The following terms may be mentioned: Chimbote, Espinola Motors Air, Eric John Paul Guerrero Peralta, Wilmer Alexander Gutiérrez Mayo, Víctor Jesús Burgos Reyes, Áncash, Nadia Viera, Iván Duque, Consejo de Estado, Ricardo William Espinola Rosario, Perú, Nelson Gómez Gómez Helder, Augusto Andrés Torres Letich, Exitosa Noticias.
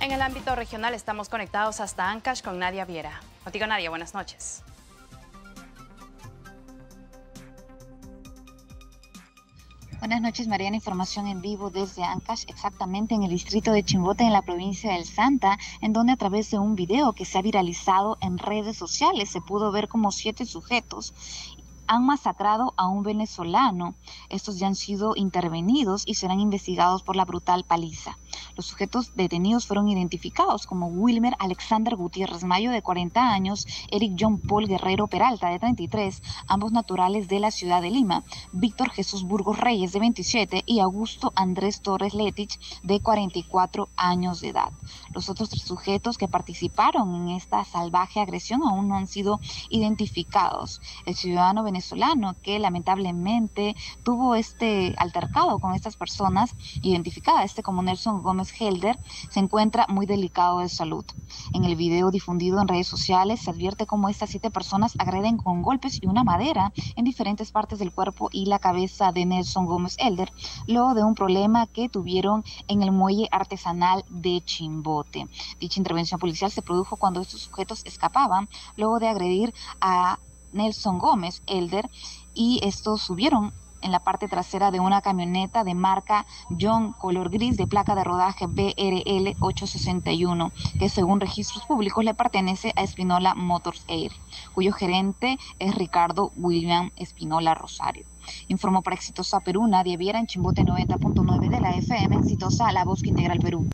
En el ámbito regional estamos conectados hasta Ancash con Nadia Viera. Contigo, Nadia, buenas noches. Buenas noches, Mariana. Información en vivo desde Ancash, exactamente en el distrito de Chimbote, en la provincia del Santa, en donde a través de un video que se ha viralizado en redes sociales se pudo ver como 7 sujetos han masacrado a un venezolano. Estos ya han sido intervenidos y serán investigados por la brutal paliza. Los sujetos detenidos fueron identificados como Wilmer Alexander Gutiérrez Mayo, de 40 años, Eric John Paul Guerrero Peralta, de 33, ambos naturales de la ciudad de Lima, Víctor Jesús Burgos Reyes, de 27, y Augusto Andrés Torres Letich, de 44 años de edad. Los otros 3 sujetos que participaron en esta salvaje agresión aún no han sido identificados. El ciudadano venezolano que lamentablemente tuvo este altercado con estas personas, identificada como Nelson Gómez Helder, se encuentra muy delicado de salud. En el video difundido en redes sociales se advierte cómo estas 7 personas agreden con golpes y una madera en diferentes partes del cuerpo y la cabeza de Nelson Gómez Helder, luego de un problema que tuvieron en el muelle artesanal de Chimbote. Dicha intervención policial se produjo cuando estos sujetos escapaban luego de agredir a Nelson Gómez Helder, y estos subieron en la parte trasera de una camioneta de marca John color gris de placa de rodaje BRL 861, que según registros públicos le pertenece a Espinola Motors Air, cuyo gerente es Ricardo William Espinola Rosario. Informó para Exitosa Perú, Nadia Viera, en Chimbote 90.9 de la FM, Exitosa, La Voz que Integra el Perú.